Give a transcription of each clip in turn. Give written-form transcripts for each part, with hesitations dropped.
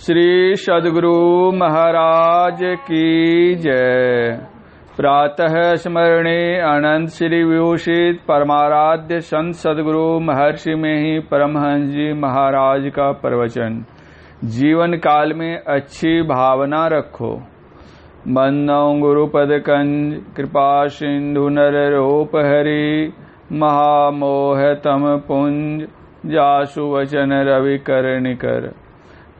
श्री सद्गुरु महाराज की जय। प्रातः स्मरणे अनंत श्री विभूषित परमाराध्य संत सद्गुरु महर्षि मेँहीँ परमहंस जी महाराज का प्रवचन। जीवन काल में अच्छी भावना रखो। बंदों गुरु पद कंज, कृपा सिंधु नर रूप हरि। महामोह तम पुंज, जासु वचन रवि कर निकर।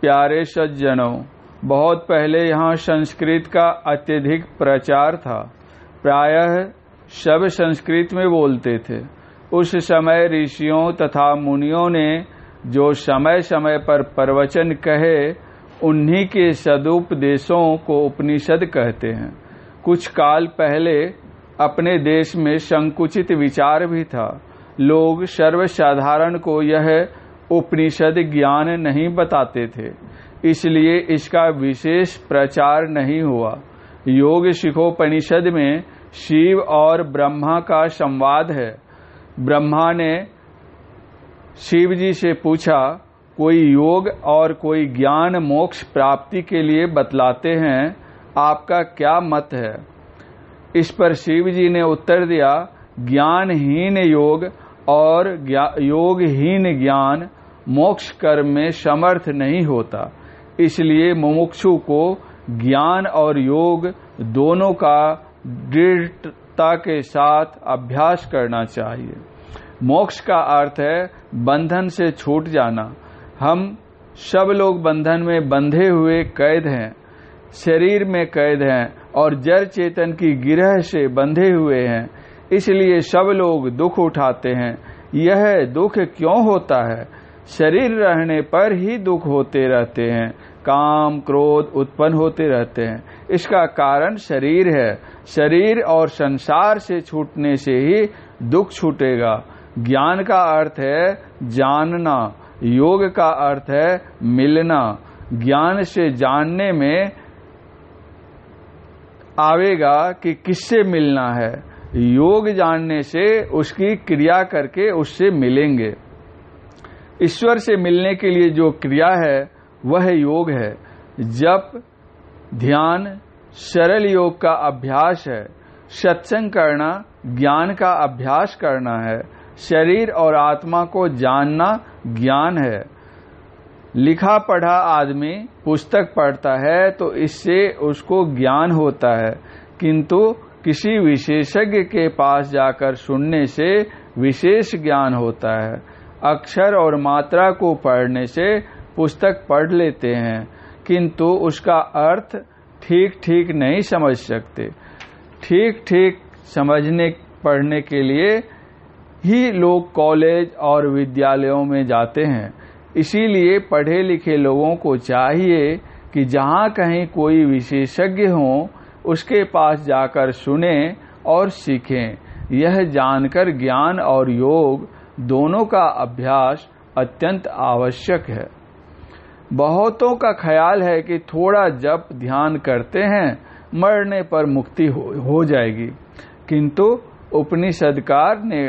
प्यारे सज्जनों, बहुत पहले यहाँ संस्कृत का अत्यधिक प्रचार था। प्रायः सब संस्कृत में बोलते थे। उस समय ऋषियों तथा मुनियों ने जो समय समय पर प्रवचन कहे, उन्हीं के सदुपदेशों को उपनिषद कहते हैं। कुछ काल पहले अपने देश में संकुचित विचार भी था। लोग सर्वसाधारण को यह उपनिषद ज्ञान नहीं बताते थे, इसलिए इसका विशेष प्रचार नहीं हुआ। योग शिखोपनिषद में शिव और ब्रह्मा का संवाद है। ब्रह्मा ने शिव जी से पूछा, कोई योग और कोई ज्ञान मोक्ष प्राप्ति के लिए बतलाते हैं, आपका क्या मत है? इस पर शिव जी ने उत्तर दिया, ज्ञानहीन योग और योगहीन ज्ञान मोक्ष कर्म में समर्थ नहीं होता। इसलिए मुमुक्षु को ज्ञान और योग दोनों का दृढ़ता के साथ अभ्यास करना चाहिए। मोक्ष का अर्थ है बंधन से छूट जाना। हम सब लोग बंधन में बंधे हुए कैद हैं, शरीर में कैद हैं और जड़ चेतन की गिरह से बंधे हुए हैं। इसलिए सब लोग दुख उठाते हैं। यह दुख क्यों होता है? शरीर रहने पर ही दुख होते रहते हैं। काम क्रोध उत्पन्न होते रहते हैं। इसका कारण शरीर है। शरीर और संसार से छूटने से ही दुख छूटेगा। ज्ञान का अर्थ है जानना, योग का अर्थ है मिलना। ज्ञान से जानने में आवेगा कि किससे मिलना है। योग जानने से उसकी क्रिया करके उससे मिलेंगे। ईश्वर से मिलने के लिए जो क्रिया है वह योग है। जप ध्यान सरल योग का अभ्यास है। सत्संग करना ज्ञान का अभ्यास करना है। शरीर और आत्मा को जानना ज्ञान है। लिखा पढ़ा आदमी पुस्तक पढ़ता है तो इससे उसको ज्ञान होता है, किंतु किसी विशेषज्ञ के पास जाकर सुनने से विशेष ज्ञान होता है। अक्षर और मात्रा को पढ़ने से पुस्तक पढ़ लेते हैं, किंतु उसका अर्थ ठीक ठीक नहीं समझ सकते। ठीक ठीक समझने पढ़ने के लिए ही लोग कॉलेज और विद्यालयों में जाते हैं। इसीलिए पढ़े लिखे लोगों को चाहिए कि जहाँ कहीं कोई विशेषज्ञ हो, उसके पास जाकर सुने और सीखें। यह जानकर ज्ञान और योग दोनों का अभ्यास अत्यंत आवश्यक है। बहुतों का ख्याल है कि थोड़ा जप ध्यान करते हैं, मरने पर मुक्ति हो जाएगी, किंतु उपनिषदकार ने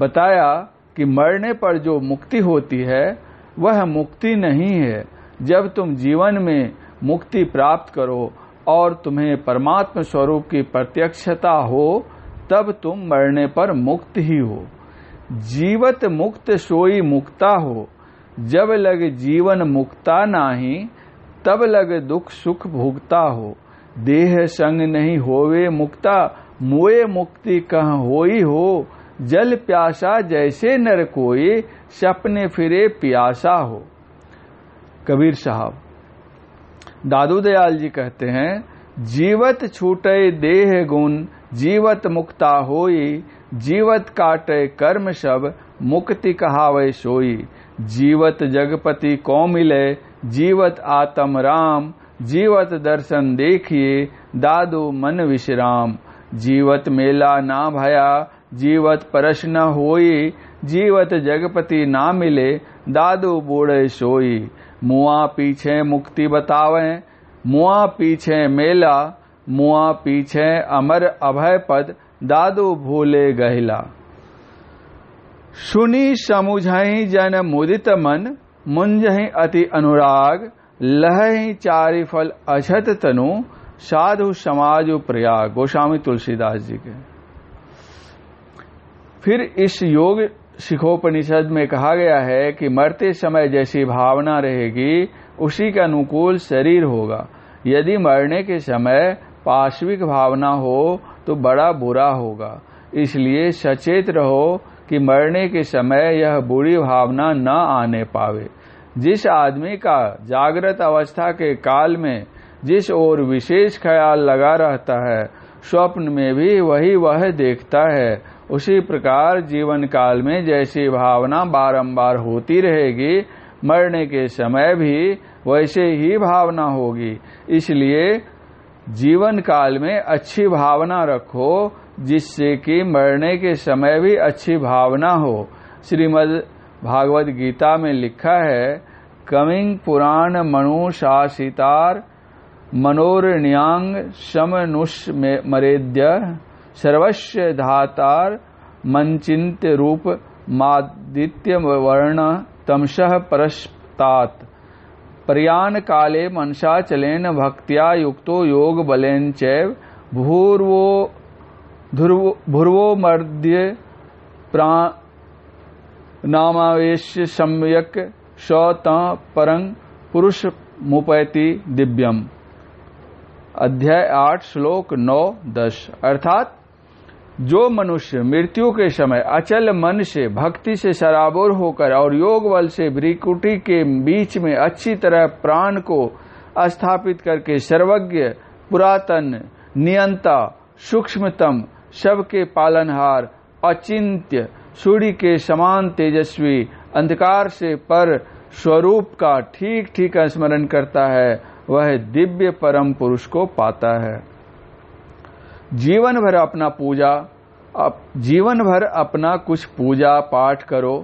बताया कि मरने पर जो मुक्ति होती है वह मुक्ति नहीं है। जब तुम जीवन में मुक्ति प्राप्त करो और तुम्हें परमात्मा स्वरूप की प्रत्यक्षता हो, तब तुम मरने पर मुक्त ही हो। जीवत मुक्त सोई मुक्ता हो, जब लग जीवन मुक्ता नाही, तब लग दुख सुख भुगता हो। देह संग नहीं होवे मुक्ता, मोए मुक्ति कह होई हो। जल प्यासा जैसे नर कोई, सपने फिरे प्यासा हो। कबीर साहब दादू दयाल जी कहते हैं, जीवत छूटे देह गुण, जीवत मुक्ता होई। जीवत काटे कर्म सब, मुक्ति कहावे सोई। जीवत जगपति को मिले, जीवत आत्म राम। जीवत दर्शन देखिए, दादू मन विश्राम। जीवत मेला ना भया, जीवत परश न होई। जीवत जगपति ना मिले, दादू बूढ़े सोई। मुआ पीछे मुक्ति बतावें, मुआ पीछे मेला। मुआ पीछे अमर अभय पद, दादू भूले गहिला। सुनी समुझहि जन मुदित मन, मुंजहि अति अनुराग। लहहि चारि फल अछत तनु साधु समाजु प्रयाग, गोस्वामी तुलसीदास जी के। फिर इस योग शिखोपनिषद में कहा गया है कि मरते समय जैसी भावना रहेगी उसी के अनुकूल शरीर होगा। यदि मरने के समय पाश्विक भावना हो तो बड़ा बुरा होगा, इसलिए सचेत रहो कि मरने के समय यह बुरी भावना न आने पावे। जिस आदमी का जागृत अवस्था के काल में जिस ओर विशेष ख्याल लगा रहता है, स्वप्न में भी वही वह देखता है। उसी प्रकार जीवन काल में जैसी भावना बारंबार होती रहेगी, मरने के समय भी वैसे ही भावना होगी। इसलिए जीवन काल में अच्छी भावना रखो, जिससे कि मरने के समय भी अच्छी भावना हो। श्रीमद् भागवत गीता में लिखा है, कमिंग पुराण मनु शासितार मनोरण्यांग समनुष मरेद्य सर्वस्व धातार मनचिंत्य रूप मादित्य वर्ण तमशः परस्तात प्रयाण काले मनसा चलेन भक्त्या युक्तो योग बलेन चैव भूर्वो मध्य प्राणामावेश सम्यक स्वतः परं पुरुष मुपैति दिव्यम। अध्याय 8 श्लोक 9-10। अर्थात जो मनुष्य मृत्यु के समय अचल मन से भक्ति से सराबोर होकर और योग बल से भ्रिकुटी के बीच में अच्छी तरह प्राण को स्थापित करके सर्वज्ञ पुरातन नियंता सूक्ष्मतम सबके पालनहार अचिंत्य सूर्य के समान तेजस्वी अंधकार से पर स्वरूप का ठीक ठीक स्मरण करता है, वह दिव्य परम पुरुष को पाता है। जीवन भर अपना कुछ पूजा पाठ करो,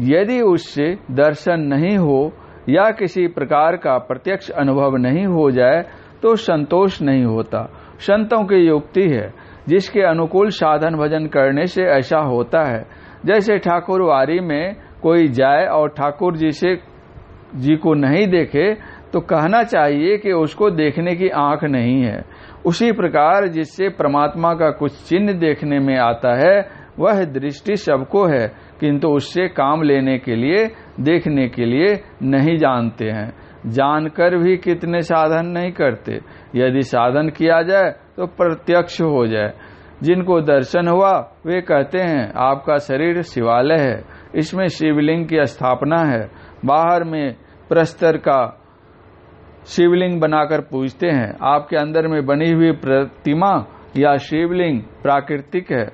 यदि उससे दर्शन नहीं हो या किसी प्रकार का प्रत्यक्ष अनुभव नहीं हो जाए तो संतोष नहीं होता। संतों की युक्ति है जिसके अनुकूल साधन भजन करने से ऐसा होता है। जैसे ठाकुरवारी में कोई जाए और ठाकुर जी को नहीं देखे तो कहना चाहिए कि उसको देखने की आंख नहीं है। उसी प्रकार जिससे परमात्मा का कुछ चिन्ह देखने में आता है, वह दृष्टि सबको है, किंतु उससे काम लेने के लिए देखने के लिए नहीं जानते हैं। जानकर भी कितने साधन नहीं करते। यदि साधन किया जाए तो प्रत्यक्ष हो जाए। जिनको दर्शन हुआ वे कहते हैं, आपका शरीर शिवालय है, इसमें शिवलिंग की स्थापना है। बाहर में प्रस्तर का शिवलिंग बनाकर पूजते हैं। आपके अंदर में बनी हुई प्रतिमा या शिवलिंग प्राकृतिक है,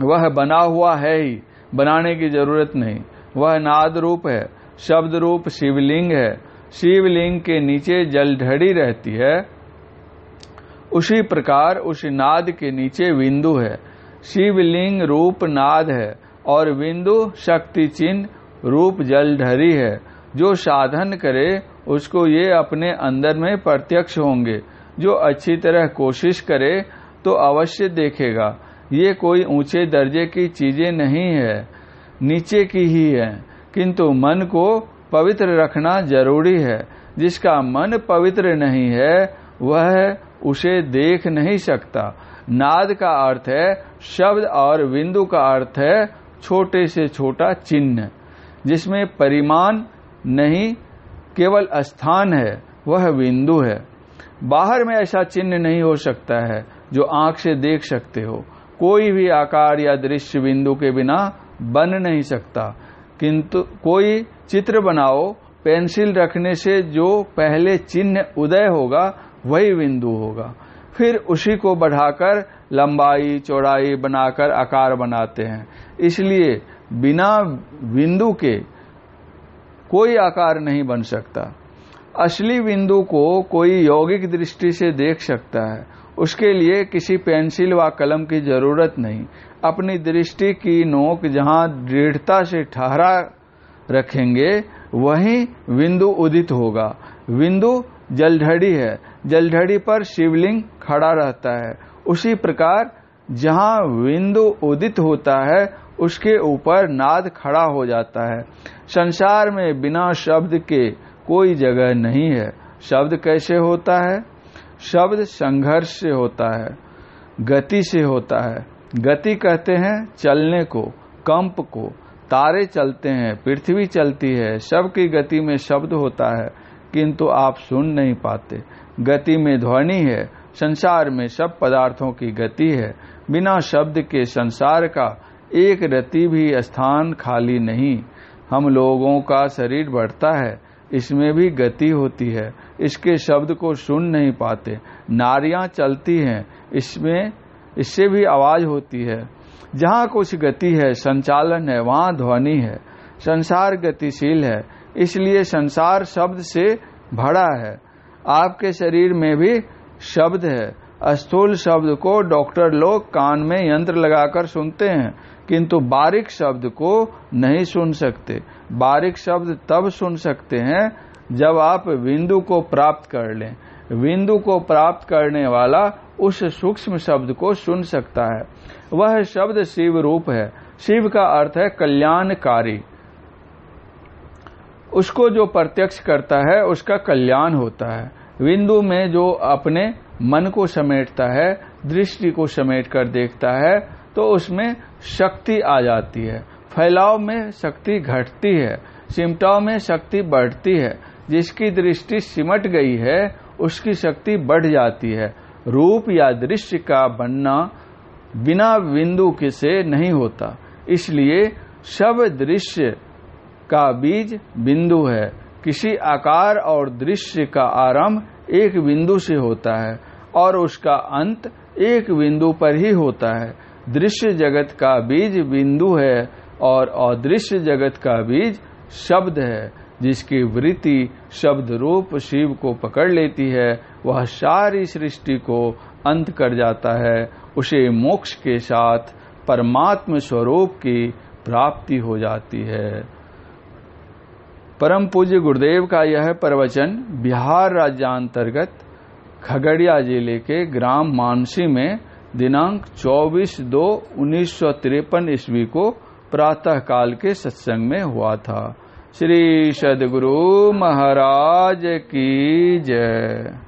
वह बना हुआ है ही, बनाने की जरूरत नहीं। वह नाद रूप है, शब्द रूप शिवलिंग है। शिवलिंग के नीचे जलढड़ी रहती है, उसी प्रकार उस नाद के नीचे बिंदु है। शिवलिंग रूप नाद है और बिंदु शक्ति चिन्ह रूप जलढड़ी है। जो साधन करे उसको ये अपने अंदर में प्रत्यक्ष होंगे। जो अच्छी तरह कोशिश करे तो अवश्य देखेगा। ये कोई ऊंचे दर्जे की चीजें नहीं है, नीचे की ही है, किंतु मन को पवित्र रखना जरूरी है। जिसका मन पवित्र नहीं है वह उसे देख नहीं सकता। नाद का अर्थ है शब्द और बिंदु का अर्थ है छोटे से छोटा चिन्ह। जिसमें परिमाण नहीं केवल स्थान है, वह बिंदु है। बाहर में ऐसा चिन्ह नहीं हो सकता है जो आंख से देख सकते हो। कोई भी आकार या दृश्य बिंदु के बिना बन नहीं सकता। किंतु कोई चित्र बनाओ, पेंसिल रखने से जो पहले चिन्ह उदय होगा वही बिंदु होगा। फिर उसी को बढ़ाकर लंबाई चौड़ाई बनाकर आकार बनाते हैं। इसलिए बिना बिंदु के कोई आकार नहीं बन सकता। असली बिंदु को कोई यौगिक दृष्टि से देख सकता है, उसके लिए किसी पेंसिल व कलम की जरूरत नहीं। अपनी दृष्टि की नोक जहां दृढ़ता से ठहरा रखेंगे वहीं बिंदु उदित होगा। बिंदु जलढड़ी है, जलढड़ी पर शिवलिंग खड़ा रहता है। उसी प्रकार जहां बिंदु उदित होता है उसके ऊपर नाद खड़ा हो जाता है। संसार में बिना शब्द के कोई जगह नहीं है। शब्द कैसे होता है? शब्द संघर्ष से होता है, गति से होता है। गति कहते हैं चलने को, कंप को। तारे चलते हैं, पृथ्वी चलती है, सबकी गति में शब्द होता है, किंतु आप सुन नहीं पाते। गति में ध्वनि है। संसार में सब पदार्थों की गति है। बिना शब्द के संसार का एक रति भी स्थान खाली नहीं। हम लोगों का शरीर बढ़ता है, इसमें भी गति होती है, इसके शब्द को सुन नहीं पाते। नारियां चलती हैं, इससे भी आवाज होती है। जहाँ कुछ गति है, संचालन है, वहाँ ध्वनि है। संसार गतिशील है, इसलिए संसार शब्द से भरा है। आपके शरीर में भी शब्द है। स्थूल शब्द को डॉक्टर लोग कान में यंत्र लगाकर सुनते हैं, किंतु बारीक शब्द को नहीं सुन सकते। बारीक शब्द तब सुन सकते हैं जब आप बिंदु को प्राप्त कर लें। बिंदु को प्राप्त करने वाला उस सूक्ष्म शब्द को सुन सकता है। वह शब्द शिव रूप है। शिव का अर्थ है कल्याणकारी। उसको जो प्रत्यक्ष करता है उसका कल्याण होता है। बिंदु में जो अपने मन को समेटता है, दृष्टि को समेट कर देखता है, तो उसमें शक्ति आ जाती है। फैलाव में शक्ति घटती है, सिमटाव में शक्ति बढ़ती है। जिसकी दृष्टि सिमट गई है उसकी शक्ति बढ़ जाती है। रूप या दृश्य का बनना बिना बिंदु के से नहीं होता, इसलिए सब दृश्य का बीज बिंदु है। किसी आकार और दृश्य का आरंभ एक बिंदु से होता है और उसका अंत एक बिंदु पर ही होता है। दृश्य जगत का बीज बिंदु है और अदृश्य जगत का बीज शब्द है। जिसकी वृत्ति शब्द रूप शिव को पकड़ लेती है, वह सारी सृष्टि को अंत कर जाता है। उसे मोक्ष के साथ परमात्म स्वरूप की प्राप्ति हो जाती है। परम पूज्य गुरुदेव का यह प्रवचन बिहार राज्यांतर्गत खगड़िया जिले के ग्राम मानसी में दिनांक 24/2/1953 ईस्वी को प्रातः काल के सत्संग में हुआ था। श्री सद्गुरु महाराज की जय।